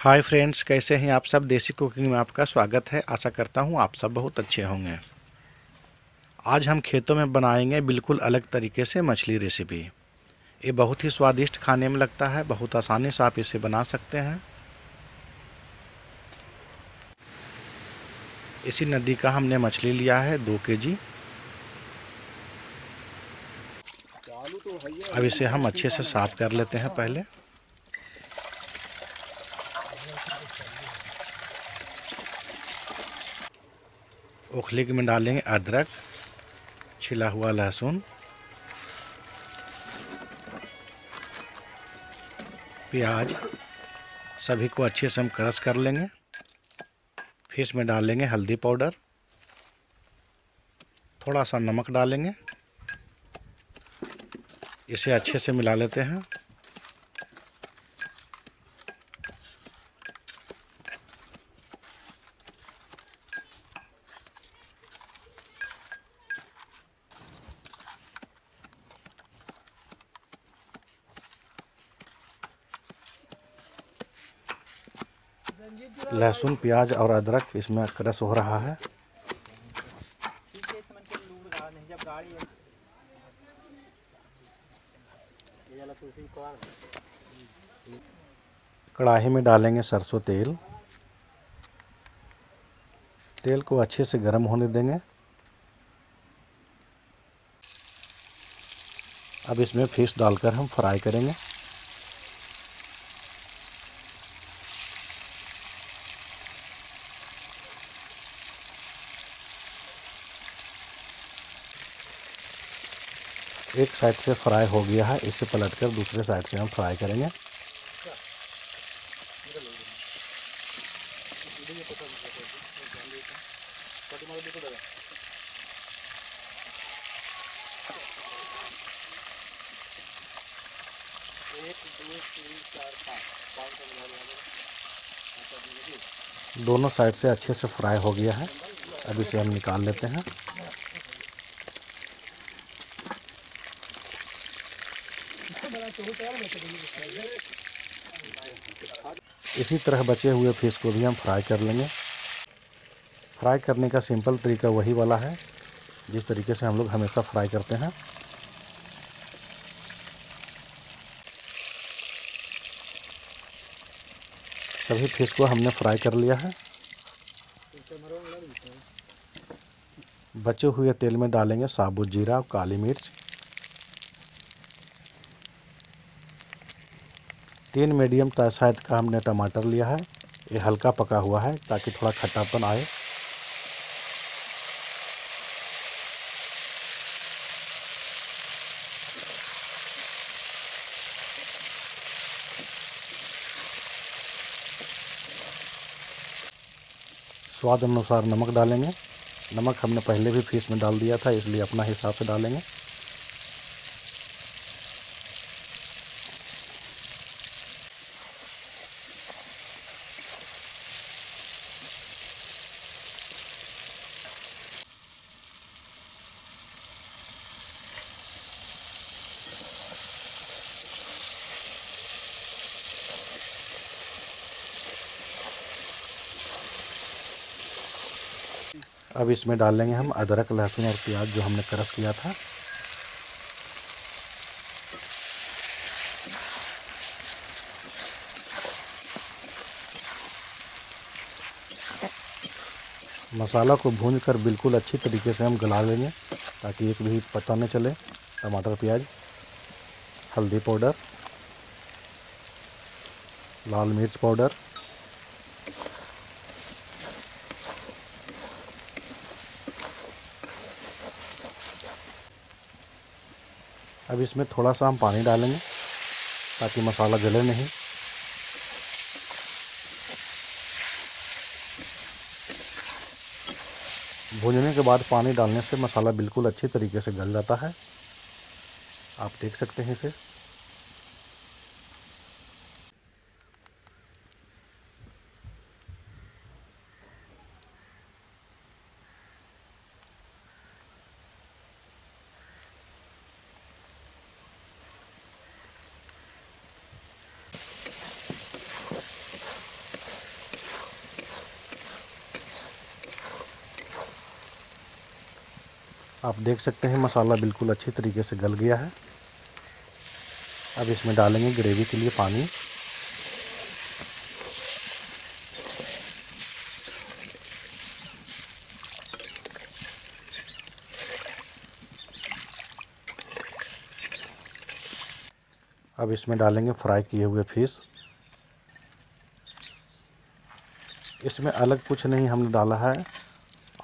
Hi friends, कैसे हैं आप सब। देसी कुकिंग में आपका स्वागत है। आशा करता हूं आप सब बहुत अच्छे होंगे। आज हम खेतों में बनाएंगे बिल्कुल अलग तरीके से मछली रेसिपी। ये बहुत ही स्वादिष्ट खाने में लगता है। बहुत आसानी से आप इसे बना सकते हैं। इसी नदी का हमने मछली लिया है 2 केजी। अब इसे हम अच्छे से साफ कर लेते हैं। पहले उखली में डालेंगे अदरक, छिला हुआ लहसुन, प्याज, सभी को अच्छे से हम क्रश कर लेंगे। फिर इसमें डालेंगे हल्दी पाउडर, थोड़ा सा नमक डालेंगे। इसे अच्छे से मिला लेते हैं। लहसुन, प्याज और अदरक इसमें क्रश हो रहा है। कढ़ाही में डालेंगे सरसों तेल। तेल को अच्छे से गर्म होने देंगे। अब इसमें फिश डालकर हम फ्राई करेंगे। एक साइड से फ्राई हो गया है, इसे पलटकर दूसरे साइड से हम फ्राई करेंगे। दोनों साइड से अच्छे से फ्राई हो गया है। अब इसे हम निकाल लेते हैं। इसी तरह बचे हुए फिश को भी हम फ्राई कर लेंगे। फ्राई करने का सिंपल तरीका वही वाला है जिस तरीके से हम लोग हमेशा फ्राई करते हैं। सभी फिश को हमने फ्राई कर लिया है। बचे हुए तेल में डालेंगे साबुत जीरा और काली मिर्च। 3 मीडियम साइज का हमने टमाटर लिया है। ये हल्का पका हुआ है ताकि थोड़ा खट्टापन आए। स्वाद अनुसार नमक डालेंगे। नमक हमने पहले भी फिश में डाल दिया था, इसलिए अपना हिसाब से डालेंगे। अब इसमें डालेंगे हम अदरक, लहसुन और प्याज जो हमने क्रश किया था। मसाला को भूनकर बिल्कुल अच्छी तरीके से हम गला लेंगे ताकि एक भी पता न चले। टमाटर, प्याज, हल्दी पाउडर, लाल मिर्च पाउडर, अब इसमें थोड़ा सा हम पानी डालेंगे ताकि मसाला जले नहीं। भूनने के बाद पानी डालने से मसाला बिल्कुल अच्छी तरीके से गल जाता है। आप देख सकते हैं इसे। आप देख सकते हैं मसाला बिल्कुल अच्छी तरीके से गल गया है। अब इसमें डालेंगे ग्रेवी के लिए पानी। अब इसमें डालेंगे फ्राई किए हुए फिश। इसमें अलग कुछ नहीं हमने डाला है,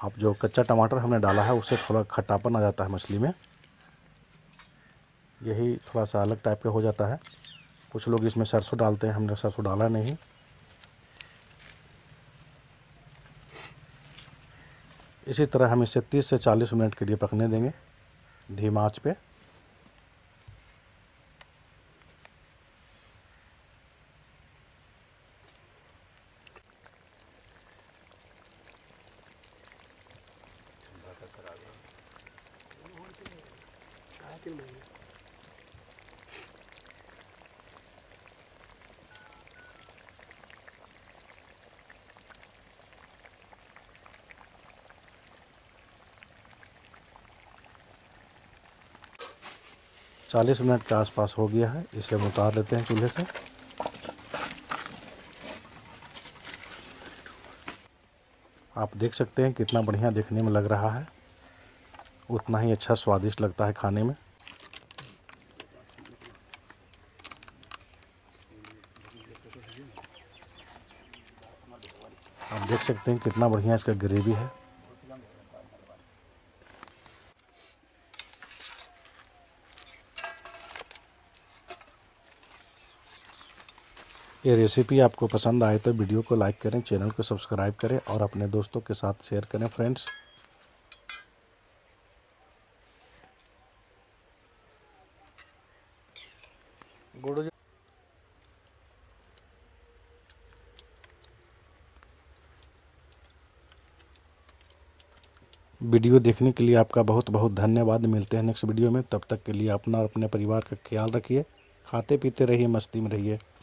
आप जो कच्चा टमाटर हमने डाला है उससे थोड़ा खट्टापन आ जाता है मछली में, यही थोड़ा सा अलग टाइप का हो जाता है। कुछ लोग इसमें सरसों डालते हैं, हमने सरसों डाला नहीं। इसी तरह हम इसे 30 से 40 मिनट के लिए पकने देंगे धीमी आंच पे। चालीस मिनट के आसपास हो गया है, इसे हम उतार लेते हैं चूल्हे से। आप देख सकते हैं कितना बढ़िया देखने में लग रहा है, उतना ही अच्छा स्वादिष्ट लगता है खाने में। आप देख सकते हैं कितना बढ़िया इसका ग्रेवी है। ये रेसिपी आपको पसंद आए तो वीडियो को लाइक करें, चैनल को सब्सक्राइब करें और अपने दोस्तों के साथ शेयर करें। फ्रेंड्स, वीडियो देखने के लिए आपका बहुत बहुत धन्यवाद। मिलते हैं नेक्स्ट वीडियो में, तब तक के लिए अपना और अपने परिवार का ख्याल रखिए। खाते पीते रहिए, मस्ती में रहिए।